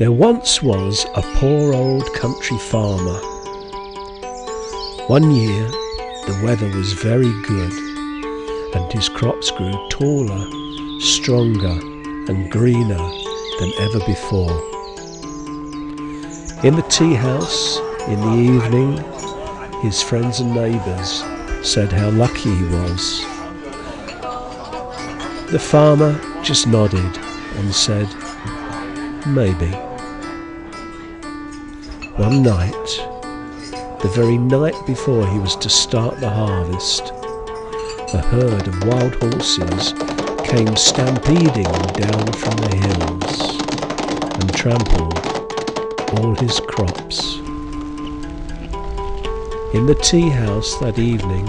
There once was a poor old country farmer. One year the weather was very good, and his crops grew taller, stronger and greener than ever before. In the tea house in the evening, his friends and neighbours said how lucky he was. The farmer just nodded and said, "Maybe." One night, the very night before he was to start the harvest, a herd of wild horses came stampeding down from the hills and trampled all his crops. In the tea house that evening,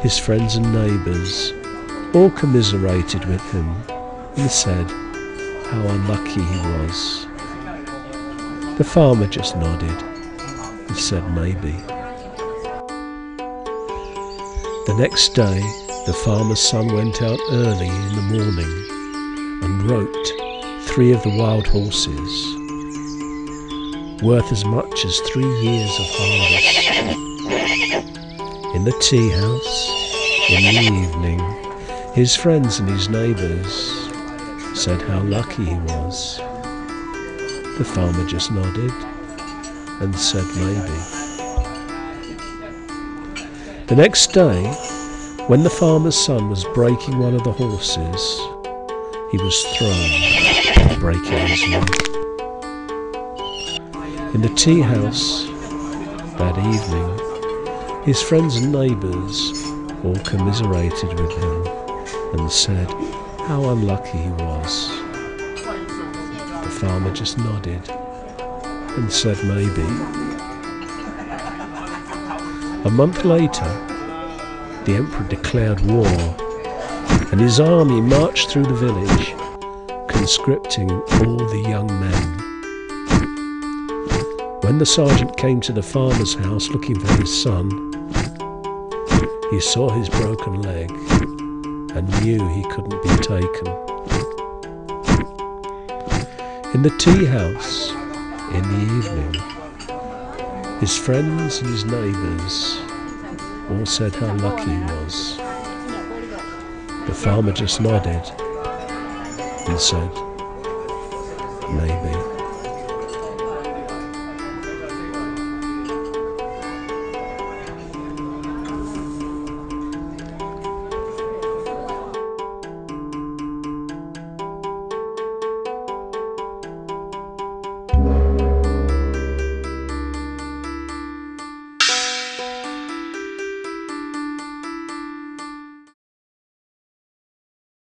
his friends and neighbours all commiserated with him and said how unlucky he was. The farmer just nodded and said maybe. The next day the farmer's son went out early in the morning and roped 3 of the wild horses, worth as much as 3 years of harvest. In the tea house in the evening, his friends and his neighbours said how lucky he was. The farmer just nodded and said maybe. The next day, when the farmer's son was breaking one of the horses, he was thrown, breaking his neck. In the tea house that evening, his friends and neighbours all commiserated with him and said how unlucky he was. The farmer just nodded and said maybe. A month later, the emperor declared war, and his army marched through the village, conscripting all the young men. When the sergeant came to the farmer's house looking for his son, he saw his broken leg and knew he couldn't be taken. In the tea house in the evening, his friends and his neighbours all said how lucky he was. The farmer just nodded and said, maybe.